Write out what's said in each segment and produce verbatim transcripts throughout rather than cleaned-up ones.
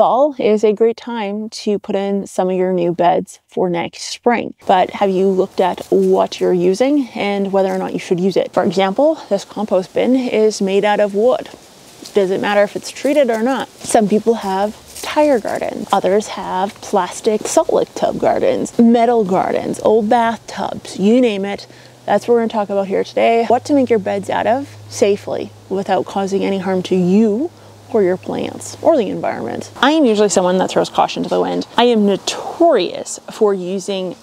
fall is a great time to put in some of your new beds for next spring. But have you looked at what you're using and whether or not you should use it? For example, this compost bin is made out of wood. It doesn't matter if it's treated or not. Some people have tire gardens, others have plastic salt lick tub gardens, metal gardens, old bathtubs, you name it. That's what we're going to talk about here today. What to make your beds out of safely without causing any harm to you or your plants or the environment. I am usually someone that throws caution to the wind. I am notorious for using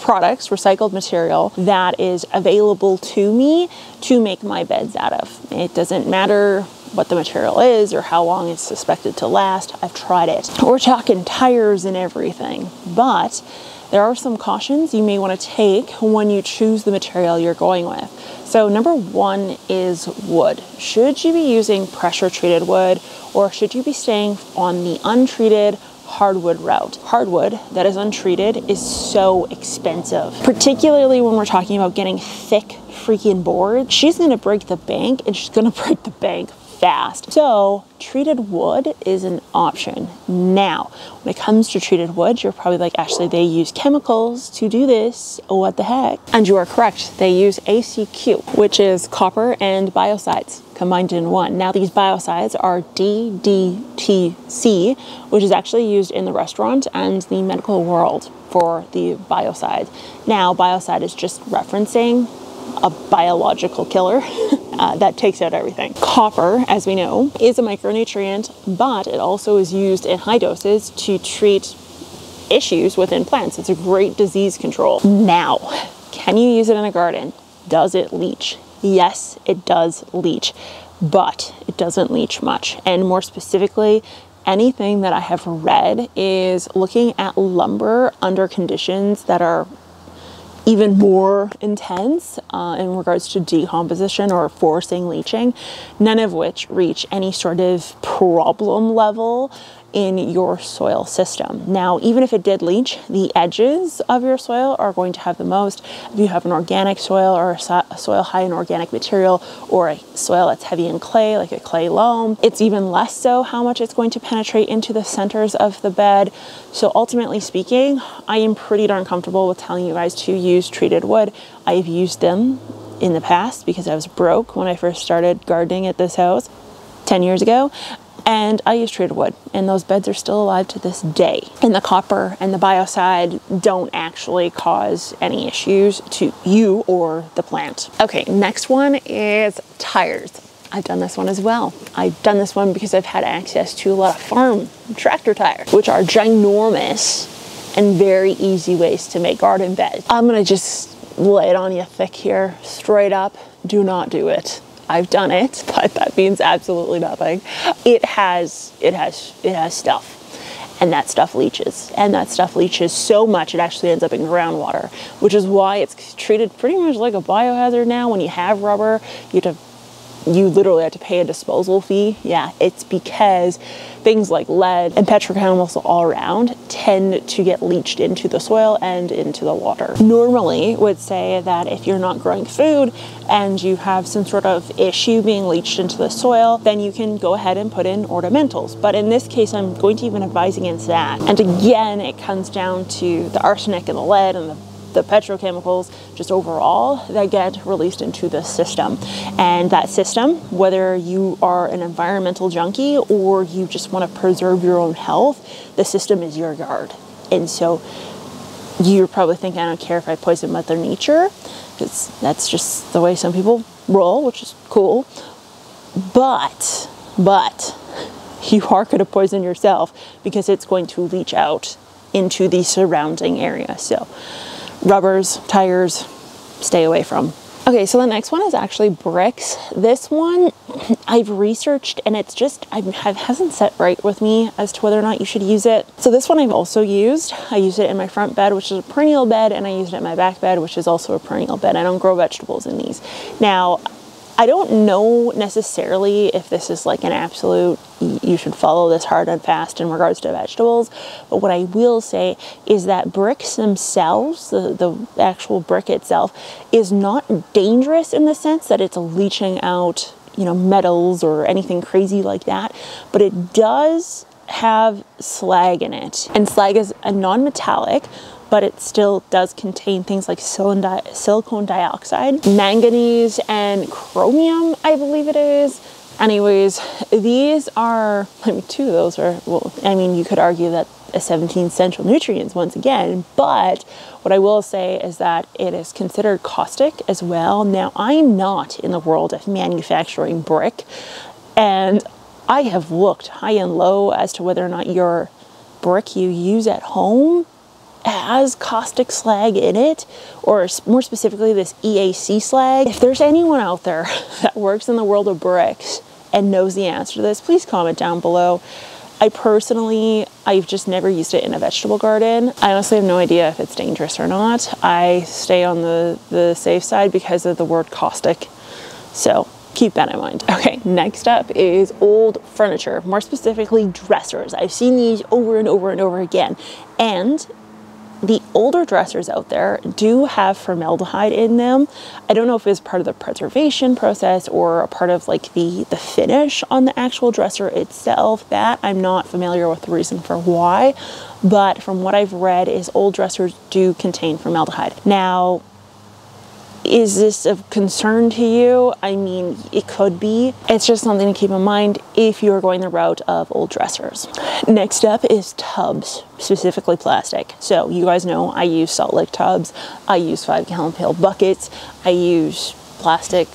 products, recycled material that is available to me to make my beds out of. It doesn't matter what the material is or how long it's suspected to last. I've tried it. We're talking tires and everything, but there are some cautions you may want to take when you choose the material you're going with. So number one is wood. Should you be using pressure treated wood, or should you be staying on the untreated hardwood route? Hardwood that is untreated is so expensive, particularly when we're talking about getting thick freaking boards. She's going to break the bank, and she's going to break the bank fast. So treated wood is an option. Now, when it comes to treated wood, you're probably like, Ashley, they use chemicals to do this. What the heck? And you are correct. They use A C Q, which is copper and biocides combined in one. Now, these biocides are D D T C, which is actually used in the restaurant and the medical world for the biocide. Now, biocide is just referencing a biological killer uh, that takes out everything. Copper, as we know, is a micronutrient, but it also is used in high doses to treat issues within plants. It's a great disease control. Now, can you use it in a garden? Does it leach? Yes, it does leach, but it doesn't leach much. And more specifically, anything that I have read is looking at lumber under conditions that are even more intense uh, in regards to decomposition or forcing leaching, none of which reach any sort of problem level in your soil system. Now, even if it did leach, the edges of your soil are going to have the most. If you have an organic soil or a so- soil high in organic material, or a soil that's heavy in clay, like a clay loam, it's even less so how much it's going to penetrate into the centers of the bed. So ultimately speaking, I am pretty darn comfortable with telling you guys to use treated wood. I've used them in the past because I was broke when I first started gardening at this house ten years ago. And I use treated wood, and those beds are still alive to this day. And the copper and the biocide don't actually cause any issues to you or the plant. Okay, next one is tires. I've done this one as well. I've done this one because I've had access to a lot of farm tractor tires, which are ginormous and very easy ways to make garden beds. I'm gonna just lay it on you thick here, straight up. Do not do it. I've done it, but that means absolutely nothing. It has, it has, it has stuff, and that stuff leaches, and that stuff leaches so much it actually ends up in groundwater, which is why it's treated pretty much like a biohazard now. When you have rubber, you have to, you literally have to pay a disposal fee. Yeah, it's because things like lead and petrochemicals all around tend to get leached into the soil and into the water. Normally would say that if you're not growing food and you have some sort of issue being leached into the soil, then you can go ahead and put in ornamentals. But in this case, I'm going to even advise against that. And again, it comes down to the arsenic and the lead and the the petrochemicals just overall that get released into the system. And that system, whether you are an environmental junkie or you just want to preserve your own health, the system is your guard. And so you're probably thinking, I don't care if I poison Mother Nature, because that's just the way some people roll, which is cool. But, but you are going to poison yourself because it's going to leach out into the surrounding area. So rubbers, tires, stay away from. Okay, so the next one is actually bricks. This one I've researched, and it's just, I hasn't set right with me as to whether or not you should use it. So this one I've also used. I used it in my front bed, which is a perennial bed, and I used it in my back bed, which is also a perennial bed. I don't grow vegetables in these. Now, I don't know necessarily if this is like an absolute, you should follow this hard and fast in regards to vegetables, but what I will say is that bricks themselves, the, the actual brick itself, is not dangerous in the sense that it's leaching out, you know, metals or anything crazy like that, but it does have slag in it. And slag is a non-metallic, but it still does contain things like silicon dioxide, manganese, and chromium, I believe it is. Anyways, these are, I mean, two of those are, well, I mean, you could argue that a seventeen essential nutrients once again, but what I will say is that it is considered caustic as well. Now, I'm not in the world of manufacturing brick, and I have looked high and low as to whether or not your brick you use at home has caustic slag in it, or more specifically this E A C slag. If there's anyone out there that works in the world of bricks and knows the answer to this, please comment down below. I personally, I've just never used it in a vegetable garden. I honestly have no idea if it's dangerous or not. I stay on the, the safe side because of the word caustic. So keep that in mind. Okay, next up is old furniture, more specifically dressers. I've seen these over and over and over again. And the older dressers out there do have formaldehyde in them. I don't know if it's part of the preservation process or a part of like the, the finish on the actual dresser itself. That I'm not familiar with the reason for why, but from what I've read is old dressers do contain formaldehyde. Now, is this of concern to you? I mean, it could be. It's just something to keep in mind if you're going the route of old dressers. Next up is tubs, specifically plastic. So you guys know I use salt lick tubs, I use five gallon pail buckets, I use plastic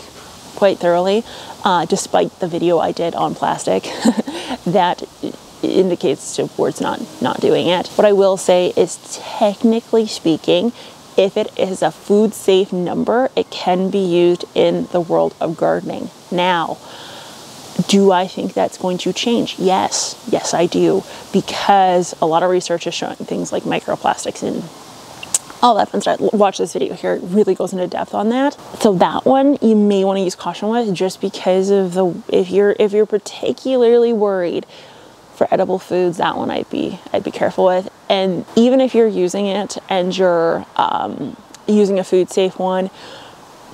quite thoroughly, uh, despite the video I did on plastic that indicates towards not, not doing it. What I will say is, technically speaking, if it is a food safe number, it can be used in the world of gardening. Now, do I think that's going to change? Yes, yes I do, because a lot of research is showing things like microplastics and all that fun stuff. Watch this video here, it really goes into depth on that. So that one you may want to use caution with, just because of the, if you're if you're particularly worried for edible foods, that one I'd be I'd be careful with. And even if you're using it and you're um, using a food safe one,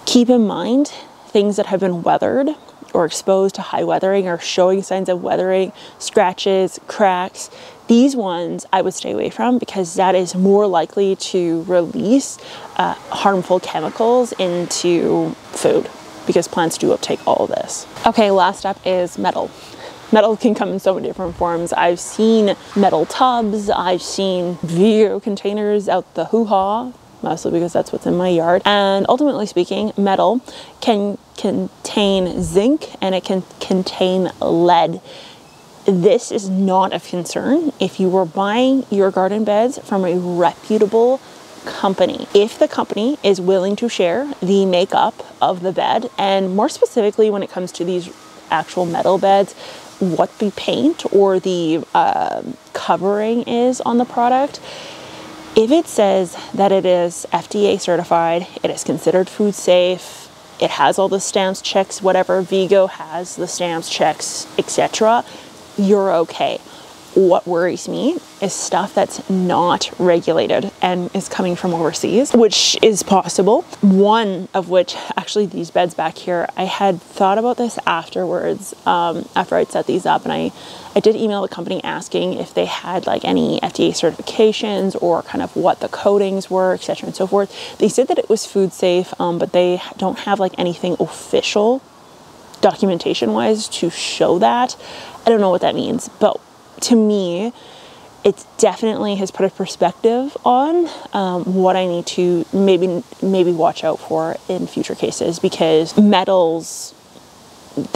keep in mind things that have been weathered or exposed to high weathering or showing signs of weathering, scratches, cracks. These ones I would stay away from, because that is more likely to release uh, harmful chemicals into food, because plants do uptake all of this. Okay, last up is metal. Metal can come in so many different forms. I've seen metal tubs, I've seen Vigo containers out the hoo-ha, mostly because that's what's in my yard. And ultimately speaking, metal can contain zinc and it can contain lead. This is not of concern if you were buying your garden beds from a reputable company. If the company is willing to share the makeup of the bed, and more specifically when it comes to these actual metal beds, what the paint or the uh, covering is on the product. If it says that it is F D A certified, it is considered food safe, it has all the stamps, checks, whatever, Vigo has the stamps, checks, et cetera, you're okay. What worries me is stuff that's not regulated and is coming from overseas, which is possible. One of which, actually these beds back here, I had thought about this afterwards, um, after I'd set these up, and I, I did email the company asking if they had like any F D A certifications or kind of what the coatings were, et cetera and so forth. They said that it was food safe, um, but they don't have like anything official documentation wise to show that. I don't know what that means, but to me, it definitely has put a perspective on um, what I need to maybe maybe watch out for in future cases, because metals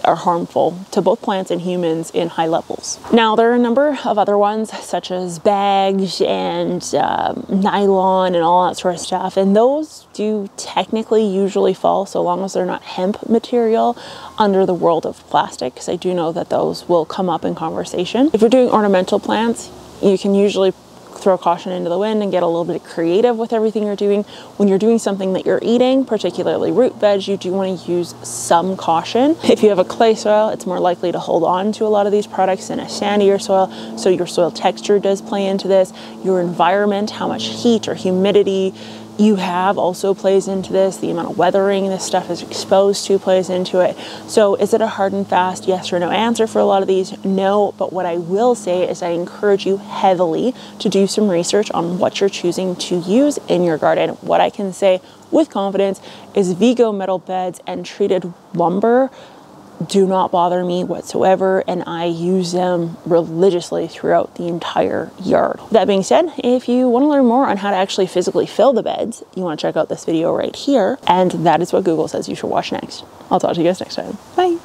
are harmful to both plants and humans in high levels. Now, there are a number of other ones such as bags and um, nylon and all that sort of stuff, and those do technically usually fall, so long as they're not hemp material, under the world of plastic, because I do know that those will come up in conversation. If you're doing ornamental plants, you can usually throw caution into the wind and get a little bit creative with everything you're doing. When you're doing something that you're eating, particularly root veg, you do want to use some caution. If you have a clay soil, it's more likely to hold on to a lot of these products than a sandier soil, so your soil texture does play into this. Your environment, how much heat or humidity, you have also plays into this. The amount of weathering this stuff is exposed to plays into it. So is it a hard and fast yes or no answer for a lot of these? No, but what I will say is I encourage you heavily to do some research on what you're choosing to use in your garden. What I can say with confidence is Vigo metal beds and treated lumber do not bother me whatsoever, and I use them religiously throughout the entire yard. That being said, if you want to learn more on how to actually physically fill the beds, you want to check out this video right here, and that is what Google says you should watch next. I'll talk to you guys next time. Bye.